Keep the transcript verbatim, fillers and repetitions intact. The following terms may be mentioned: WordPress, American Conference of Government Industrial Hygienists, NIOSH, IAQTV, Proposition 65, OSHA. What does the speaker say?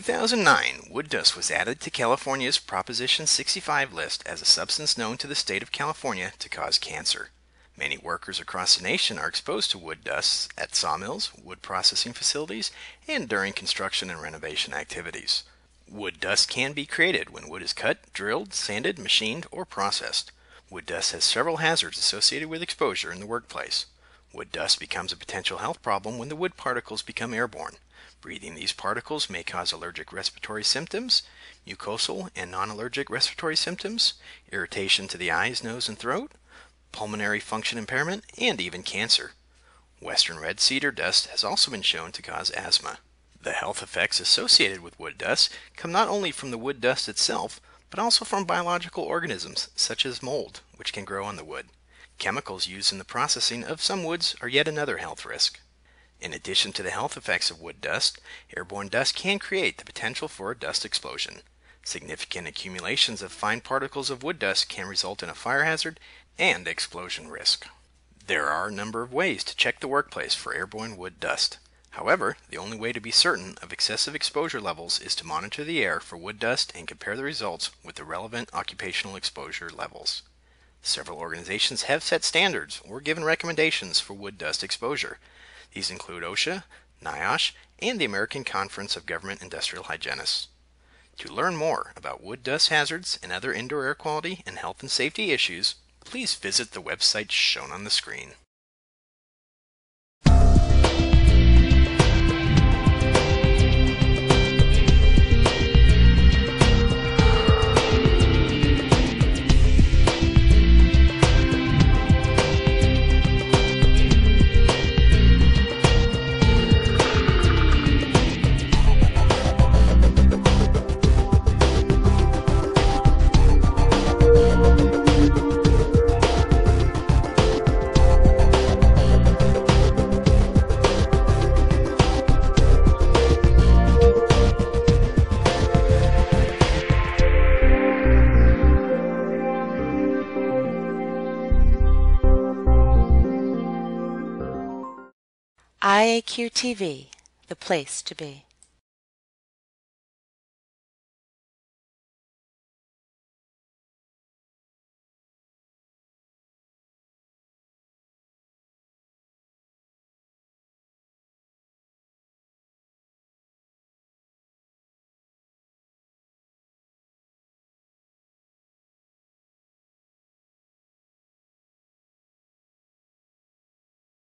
two thousand nine, wood dust was added to California's Proposition sixty-five list as a substance known to the state of California to cause cancer. Many workers across the nation are exposed to wood dusts at sawmills, wood processing facilities, and during construction and renovation activities. Wood dust can be created when wood is cut, drilled, sanded, machined, or processed. Wood dust has several hazards associated with exposure in the workplace. Wood dust becomes a potential health problem when the wood particles become airborne. Breathing these particles may cause allergic respiratory symptoms, mucosal and non-allergic respiratory symptoms, irritation to the eyes, nose, and throat, pulmonary function impairment, and even cancer. Western red cedar dust has also been shown to cause asthma. The health effects associated with wood dust come not only from the wood dust itself, but also from biological organisms such as mold, which can grow on the wood. Chemicals used in the processing of some woods are yet another health risk. In addition to the health effects of wood dust, airborne dust can create the potential for a dust explosion. Significant accumulations of fine particles of wood dust can result in a fire hazard and explosion risk. There are a number of ways to check the workplace for airborne wood dust. However, the only way to be certain of excessive exposure levels is to monitor the air for wood dust and compare the results with the relevant occupational exposure levels. Several organizations have set standards or given recommendations for wood dust exposure. These include OSHA, NIOSH, and the American Conference of Government Industrial Hygienists. To learn more about wood dust hazards and other indoor air quality and health and safety issues, please visit the website shown on the screen. I A Q T V, the place to be.